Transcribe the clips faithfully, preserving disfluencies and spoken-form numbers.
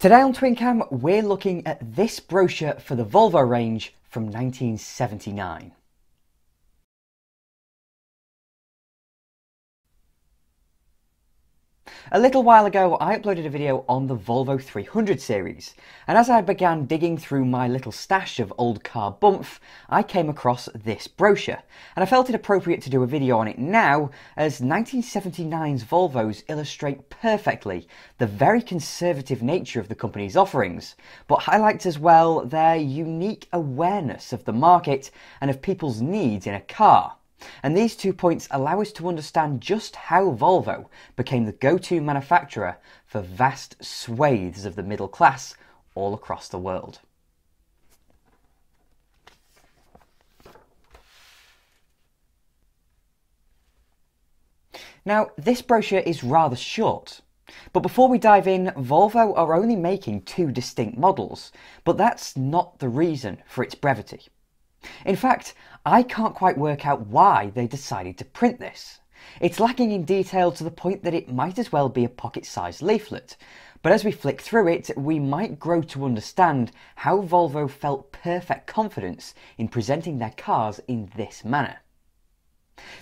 Today on TwinCam, we're looking at this brochure for the Volvo range from nineteen seventy-nine. A little while ago, I uploaded a video on the Volvo three hundred series, and as I began digging through my little stash of old car bumf, I came across this brochure, and I felt it appropriate to do a video on it now, as nineteen seventy-nine's Volvos illustrate perfectly the very conservative nature of the company's offerings, but highlights as well their unique awareness of the market and of people's needs in a car. And these two points allow us to understand just how Volvo became the go-to manufacturer for vast swathes of the middle class all across the world. Now, this brochure is rather short. But before we dive in, Volvo are only making two distinct models, but that's not the reason for its brevity. In fact, I can't quite work out why they decided to print this. It's lacking in detail to the point that it might as well be a pocket-sized leaflet, but as we flick through it, we might grow to understand how Volvo felt perfect confidence in presenting their cars in this manner.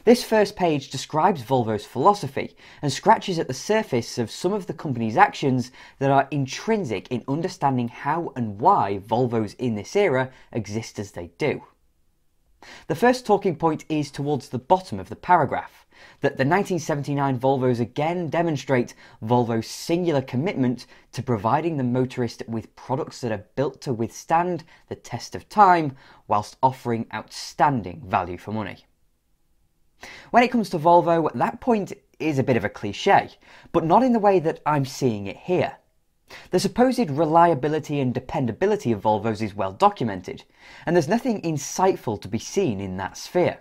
This first page describes Volvo's philosophy and scratches at the surface of some of the company's actions that are intrinsic in understanding how and why Volvos in this era exist as they do. The first talking point is towards the bottom of the paragraph, that the nineteen seventy-nine Volvos again demonstrate Volvo's singular commitment to providing the motorist with products that are built to withstand the test of time whilst offering outstanding value for money. When it comes to Volvo, that point is a bit of a cliché, but not in the way that I'm seeing it here. The supposed reliability and dependability of Volvos is well documented, and there's nothing insightful to be seen in that sphere.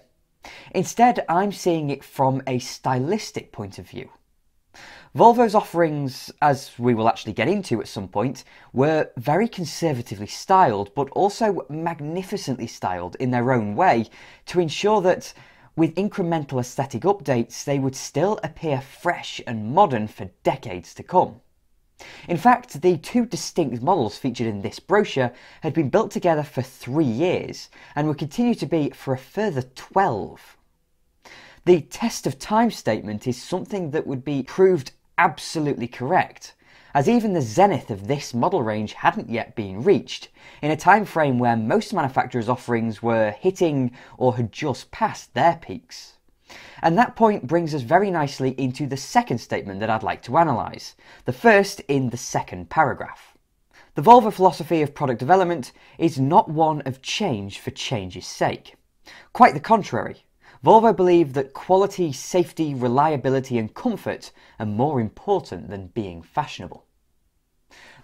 Instead, I'm seeing it from a stylistic point of view. Volvo's offerings, as we will actually get into at some point, were very conservatively styled, but also magnificently styled in their own way to ensure that with incremental aesthetic updates, they would still appear fresh and modern for decades to come. In fact, the two distinct models featured in this brochure had been built together for three years and would continue to be for a further twelve. The test of time statement is something that would be proved absolutely correct, as even the zenith of this model range hadn't yet been reached, in a time frame where most manufacturers' offerings were hitting or had just passed their peaks. And that point brings us very nicely into the second statement that I'd like to analyse, the first in the second paragraph. The Volvo philosophy of product development is not one of change for change's sake. Quite the contrary. Volvo believe that quality, safety, reliability and comfort are more important than being fashionable.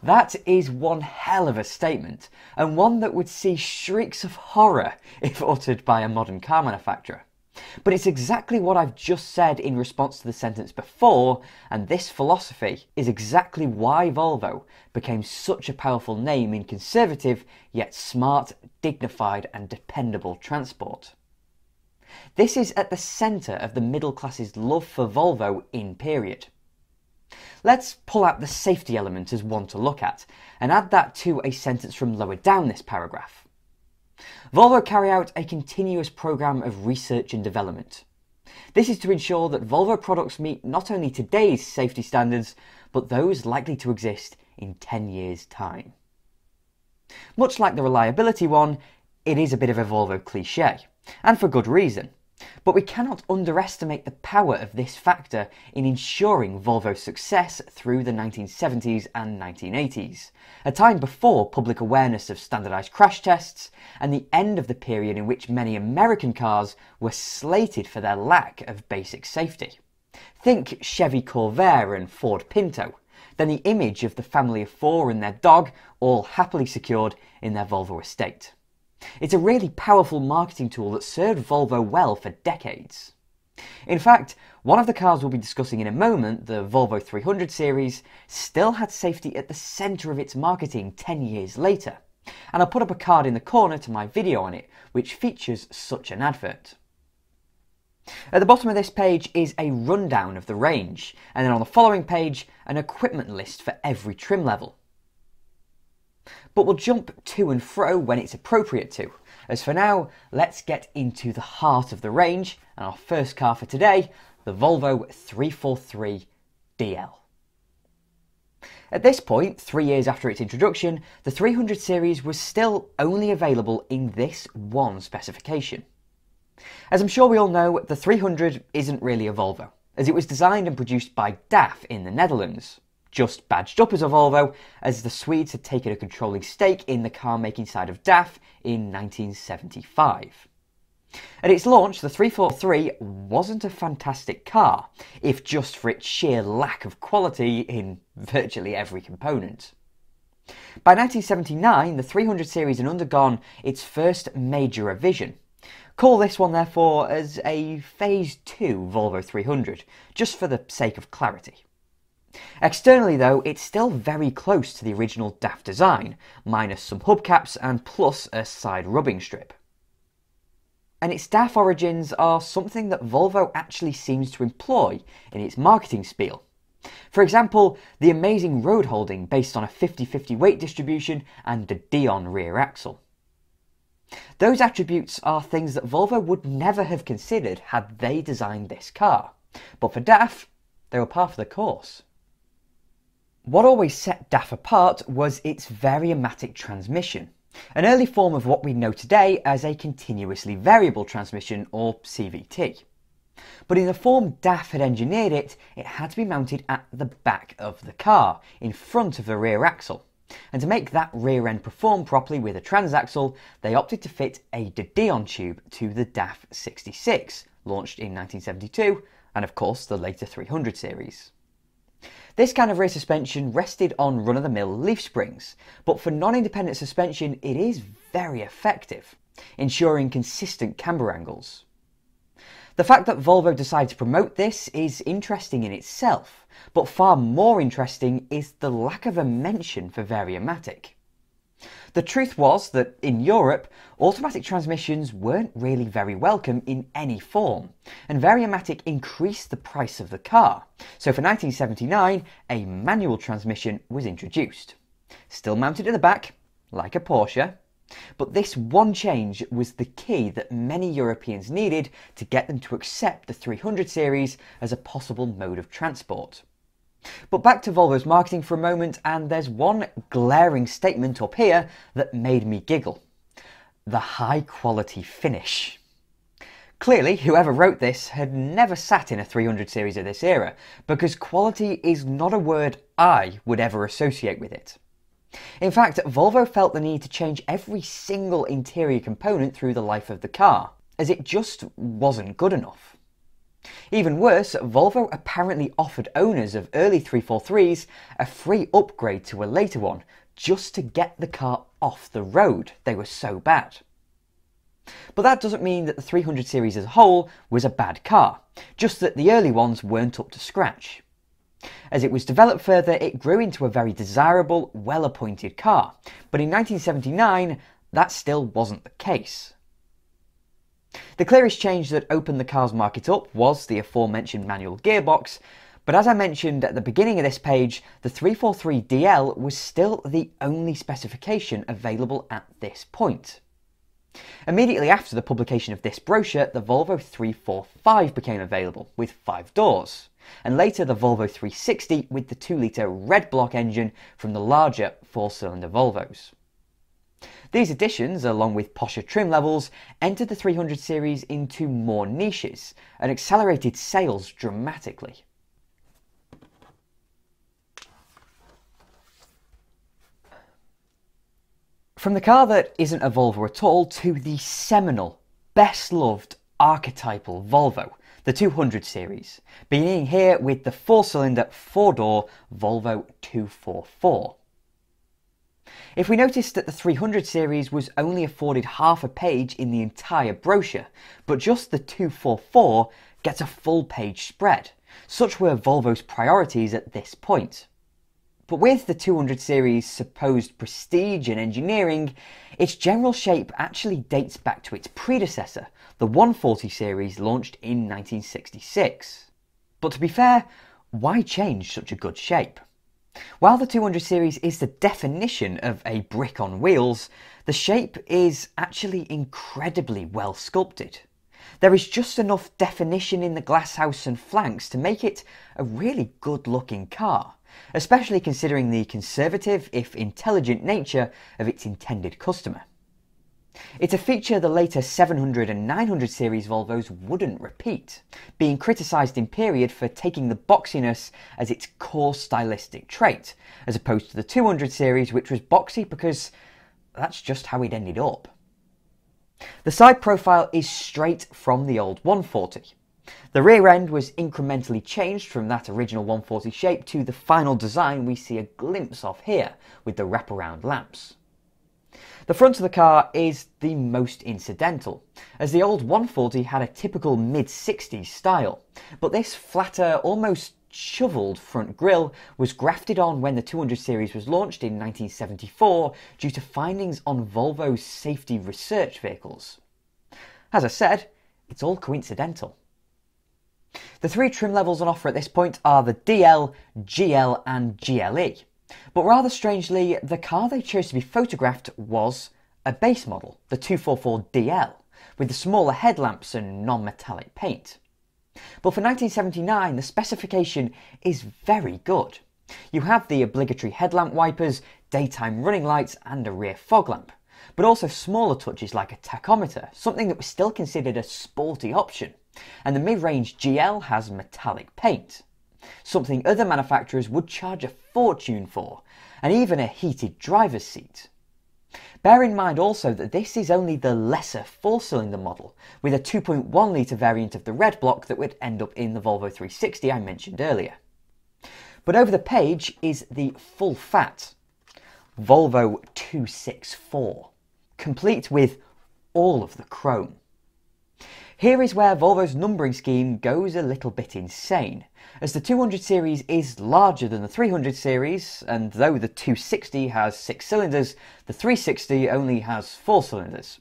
That is one hell of a statement, and one that would see shrieks of horror if uttered by a modern car manufacturer. But it's exactly what I've just said in response to the sentence before, and this philosophy is exactly why Volvo became such a powerful name in conservative, yet smart, dignified and dependable transport. This is at the centre of the middle class's love for Volvo in period. Let's pull out the safety element as one to look at, and add that to a sentence from lower down this paragraph. Volvo carry out a continuous programme of research and development. This is to ensure that Volvo products meet not only today's safety standards, but those likely to exist in ten years' time. Much like the reliability one, it is a bit of a Volvo cliché. And for good reason, but we cannot underestimate the power of this factor in ensuring Volvo's success through the nineteen seventies and nineteen eighties, a time before public awareness of standardised crash tests and the end of the period in which many American cars were slated for their lack of basic safety. Think Chevy Corvair and Ford Pinto, then the image of the family of four and their dog all happily secured in their Volvo estate. It's a really powerful marketing tool that served Volvo well for decades. In fact, one of the cars we'll be discussing in a moment, the Volvo three hundred series, still had safety at the centre of its marketing ten years later, and I'll put up a card in the corner to my video on it, which features such an advert. At the bottom of this page is a rundown of the range, and then on the following page, an equipment list for every trim level. but will jump to and fro when it's appropriate to. As for now, let's get into the heart of the range and our first car for today, the Volvo three forty-three D L. At this point, three years after its introduction, the three hundred series was still only available in this one specification. As I'm sure we all know, the three hundred isn't really a Volvo, as it was designed and produced by D A F in the Netherlands, just badged up as a Volvo, as the Swedes had taken a controlling stake in the car making side of D A F in nineteen seventy-five. At its launch, the three forty-three wasn't a fantastic car, if just for its sheer lack of quality in virtually every component. By nineteen seventy-nine, the three hundred series had undergone its first major revision. Call this one, therefore, as a Phase two Volvo three hundred, just for the sake of clarity. Externally, though, it's still very close to the original D A F design, minus some hubcaps and plus a side rubbing strip. And its D A F origins are something that Volvo actually seems to employ in its marketing spiel. For example, the amazing road holding based on a fifty fifty weight distribution and the Dion rear axle. Those attributes are things that Volvo would never have considered had they designed this car, but for D A F, they were par for the course. What always set D A F apart was its Variomatic transmission, an early form of what we know today as a continuously variable transmission, or C V T. But in the form D A F had engineered it, it had to be mounted at the back of the car, in front of the rear axle. And to make that rear end perform properly with a transaxle, they opted to fit a Dion tube to the D A F sixty-six, launched in nineteen seventy-two, and of course the later three hundred series. This kind of rear suspension rested on run-of-the-mill leaf springs, but for non-independent suspension it is very effective, ensuring consistent camber angles. The fact that Volvo decided to promote this is interesting in itself, but far more interesting is the lack of a mention for Variomatic. The truth was that, in Europe, automatic transmissions weren't really very welcome in any form, and Variomatic increased the price of the car, so for nineteen seventy-nine a manual transmission was introduced. Still mounted at the back, like a Porsche, but this one change was the key that many Europeans needed to get them to accept the three hundred series as a possible mode of transport. But back to Volvo's marketing for a moment, and there's one glaring statement up here that made me giggle. The high quality finish. Clearly, whoever wrote this had never sat in a three hundred series of this era, because quality is not a word I would ever associate with it. In fact, Volvo felt the need to change every single interior component through the life of the car, as it just wasn't good enough. Even worse, Volvo apparently offered owners of early three forty-threes a free upgrade to a later one, just to get the car off the road, they were so bad. But that doesn't mean that the three hundred series as a whole was a bad car, just that the early ones weren't up to scratch. As it was developed further, it grew into a very desirable, well-appointed car, but in nineteen seventy-nine that still wasn't the case. The clearest change that opened the car's market up was the aforementioned manual gearbox, but as I mentioned at the beginning of this page, the three forty-three D L was still the only specification available at this point. Immediately after the publication of this brochure, the Volvo three forty-five became available, with five doors, and later the Volvo three sixty with the two litre Redblock engine from the larger four-cylinder Volvos. These additions, along with posher trim levels, entered the three hundred series into more niches and accelerated sales dramatically. From the car that isn't a Volvo at all to the seminal, best-loved, archetypal Volvo, the two hundred series, beginning here with the four-cylinder, four-door Volvo two forty-four. If we noticed that the three hundred series was only afforded half a page in the entire brochure, but just the two forty-four gets a full page spread. Such were Volvo's priorities at this point. But with the two hundred series' supposed prestige in engineering, its general shape actually dates back to its predecessor, the one forty series launched in nineteen sixty-six. But to be fair, why change such a good shape? While the two hundred series is the definition of a brick on wheels, the shape is actually incredibly well sculpted. There is just enough definition in the glasshouse and flanks to make it a really good looking car, especially considering the conservative, if intelligent, nature of its intended customer. It's a feature the later seven hundred and nine hundred series Volvos wouldn't repeat, being criticised in period for taking the boxiness as its core stylistic trait, as opposed to the two hundred series, which was boxy because that's just how it ended up. The side profile is straight from the old one forty. The rear end was incrementally changed from that original one forty shape to the final design we see a glimpse of here with the wraparound lamps. The front of the car is the most incidental, as the old one forty had a typical mid sixties style, but this flatter, almost shovelled front grille was grafted on when the two hundred series was launched in nineteen seventy-four due to findings on Volvo's safety research vehicles. As I said, it's all coincidental. The three trim levels on offer at this point are the D L, G L and G L E. But rather strangely, the car they chose to be photographed was a base model, the two forty-four D L, with the smaller headlamps and non-metallic paint. But for nineteen seventy-nine, the specification is very good. You have the obligatory headlamp wipers, daytime running lights and a rear fog lamp, but also smaller touches like a tachometer, something that was still considered a sporty option, and the mid-range G L has metallic paint, something other manufacturers would charge a fortune for, and even a heated driver's seat. Bear in mind also that this is only the lesser four-cylinder model, with a two point one litre variant of the Redblock that would end up in the Volvo three sixty I mentioned earlier. But over the page is the full-fat Volvo two sixty-four, complete with all of the chrome. Here is where Volvo's numbering scheme goes a little bit insane, as the two hundred series is larger than the three hundred series, and though the two sixty has six cylinders, the three sixty only has four cylinders.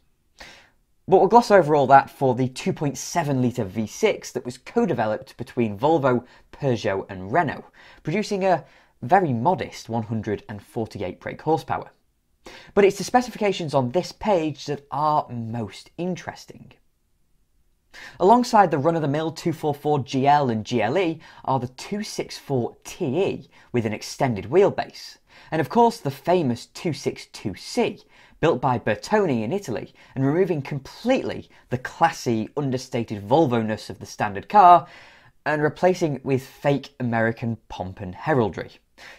But we'll gloss over all that for the two point seven litre V six that was co-developed between Volvo, Peugeot and Renault, producing a very modest one hundred and forty-eight brake horsepower. But it's the specifications on this page that are most interesting. Alongside the run-of-the-mill two forty-four G L and G L E are the two sixty-four T E with an extended wheelbase, and of course the famous two sixty-two C, built by Bertone in Italy and removing completely the classy, understated Volvo-ness of the standard car and replacing it with fake American pomp and heraldry,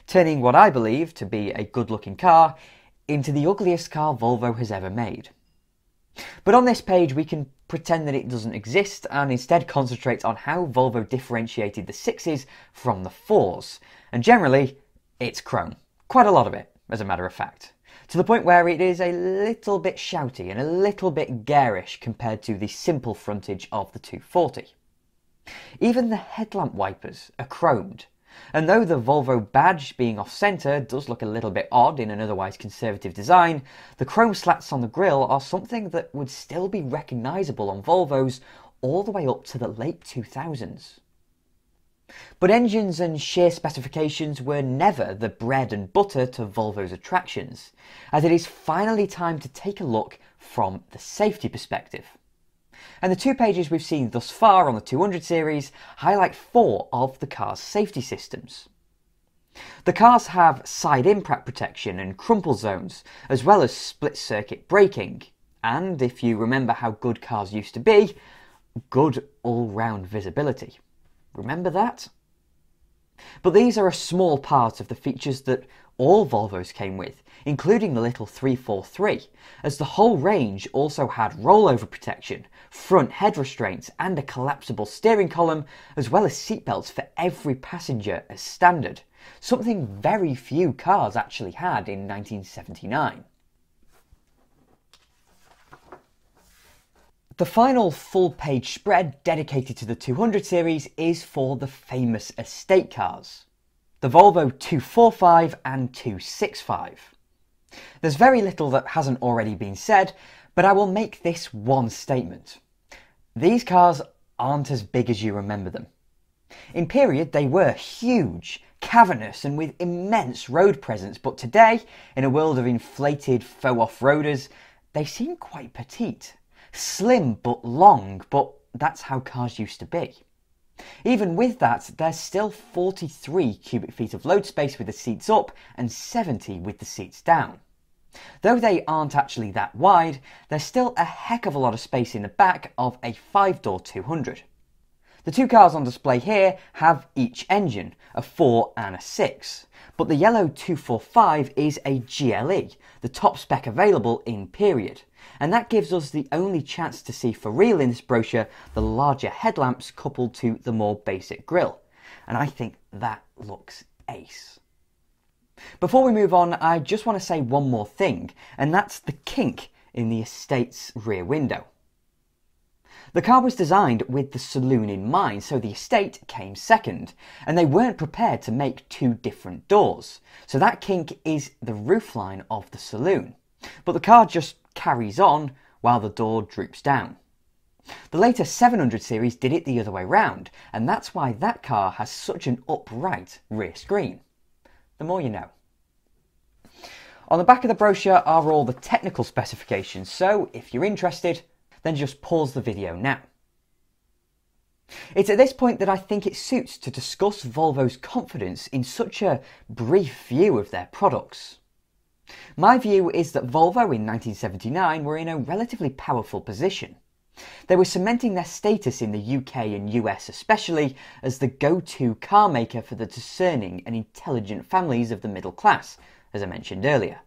turning what I believe to be a good-looking car into the ugliest car Volvo has ever made. But on this page we can pretend that it doesn't exist and instead concentrate on how Volvo differentiated the sixes from the fours, and generally it's chrome, quite a lot of it as a matter of fact, to the point where it is a little bit shouty and a little bit garish compared to the simple frontage of the two forty. Even the headlamp wipers are chromed, and though the Volvo badge being off-centre does look a little bit odd in an otherwise conservative design, the chrome slats on the grille are something that would still be recognisable on Volvos all the way up to the late two thousands. But engines and sheer specifications were never the bread and butter to Volvo's attractions, as it is finally time to take a look from the safety perspective. And the two pages we've seen thus far on the two hundred series highlight four of the car's safety systems. The cars have side impact protection and crumple zones, as well as split circuit braking, and if you remember how good cars used to be, good all-round visibility. Remember that? But these are a small part of the features that all Volvos came with, including the little three forty-three, as the whole range also had rollover protection, front head restraints and a collapsible steering column, as well as seatbelts for every passenger as standard, something very few cars actually had in nineteen seventy-nine. The final full-page spread dedicated to the two hundred series is for the famous estate cars, the Volvo two forty-five and two sixty-five. There's very little that hasn't already been said, but I will make this one statement. These cars aren't as big as you remember them. In period, they were huge, cavernous and with immense road presence, but today, in a world of inflated faux off-roaders, they seem quite petite. Slim but long, but that's how cars used to be. Even with that, there's still forty-three cubic feet of load space with the seats up and seventy with the seats down. Though they aren't actually that wide, there's still a heck of a lot of space in the back of a five-door two hundred. The two cars on display here have each engine, a four and a six, but the yellow two forty-five is a G L E, the top spec available in period, and that gives us the only chance to see for real in this brochure the larger headlamps coupled to the more basic grille, and I think that looks ace. Before we move on, I just want to say one more thing, and that's the kink in the estate's rear window. The car was designed with the saloon in mind, so the estate came second, and they weren't prepared to make two different doors, so that kink is the roofline of the saloon. But the car just carries on while the door droops down. The later seven hundred series did it the other way round, and that's why that car has such an upright rear screen. The more you know. On the back of the brochure are all the technical specifications, so if you're interested, then just pause the video now. It's at this point that I think it suits to discuss Volvo's confidence in such a brief view of their products. My view is that Volvo in nineteen seventy-nine were in a relatively powerful position. They were cementing their status in the U K and U S especially as the go-to car maker for the discerning and intelligent families of the middle class, as I mentioned earlier.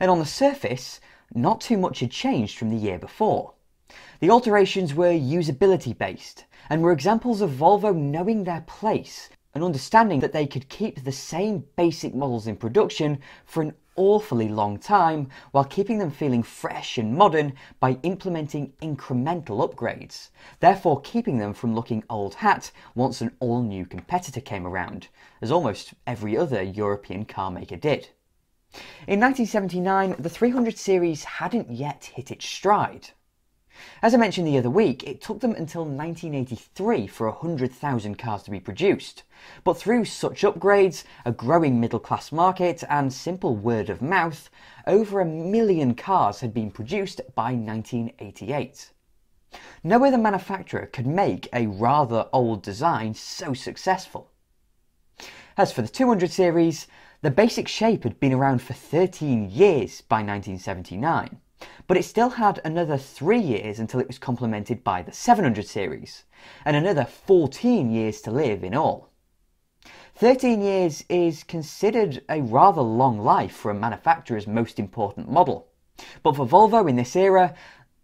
And on the surface, not too much had changed from the year before. The alterations were usability based and were examples of Volvo knowing their place and understanding that they could keep the same basic models in production for an awfully long time while keeping them feeling fresh and modern by implementing incremental upgrades, therefore keeping them from looking old hat once an all-new competitor came around, as almost every other European car maker did. In nineteen seventy-nine, the three hundred series hadn't yet hit its stride. As I mentioned the other week, it took them until nineteen eighty-three for one hundred thousand cars to be produced, but through such upgrades, a growing middle-class market and simple word of mouth, over a million cars had been produced by nineteen eighty-eight. No other manufacturer could make a rather old design so successful. As for the two hundred series, the basic shape had been around for thirteen years by nineteen seventy-nine, but it still had another three years until it was complemented by the seven hundred series, and another fourteen years to live in all. thirteen years is considered a rather long life for a manufacturer's most important model, but for Volvo in this era,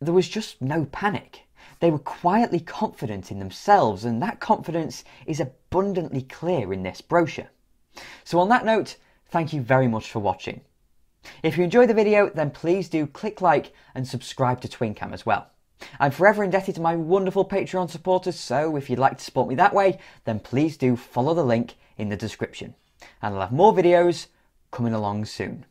there was just no panic. They were quietly confident in themselves, and that confidence is abundantly clear in this brochure. So on that note, thank you very much for watching. If you enjoyed the video, then please do click like and subscribe to TwinCam as well. I'm forever indebted to my wonderful Patreon supporters, so if you'd like to support me that way, then please do follow the link in the description. And I'll have more videos coming along soon.